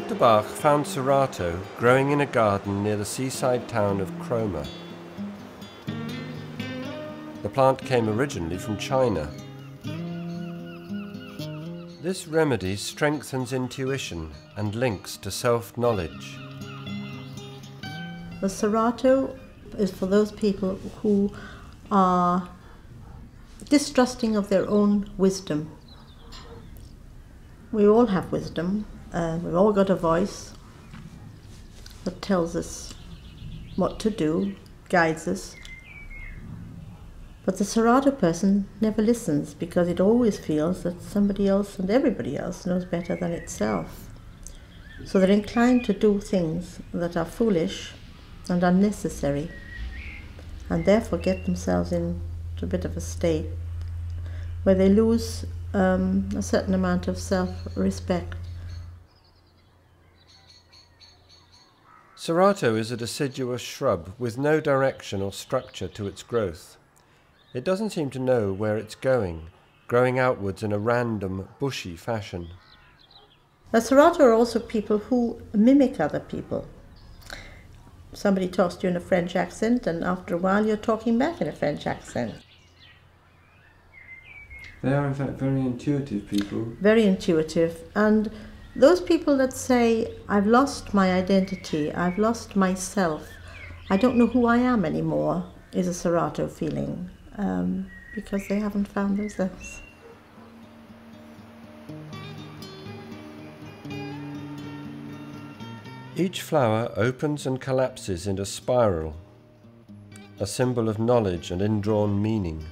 Dr. Bach found Cerato growing in a garden near the seaside town of Cromer. The plant came originally from China. This remedy strengthens intuition and links to self-knowledge. The Cerato is for those people who are distrusting of their own wisdom. We all have wisdom, we've all got a voice that tells us what to do, guides us. But the Cerato person never listens because it always feels that somebody else and everybody else knows better than itself. So they're inclined to do things that are foolish and unnecessary, and therefore get themselves into a bit of a state where they lose a certain amount of self-respect. Cerato is a deciduous shrub with no direction or structure to its growth. It doesn't seem to know where it's going, growing outwards in a random, bushy fashion. Now, Cerato are also people who mimic other people. Somebody talks to you in a French accent, and after a while you're talking back in a French accent. They are, in fact, very intuitive people. Very intuitive. And those people that say, I've lost my identity, I've lost myself, I don't know who I am anymore, is a Cerato feeling. Because they haven't found themselves. Each flower opens and collapses into a spiral, a symbol of knowledge and indrawn meaning.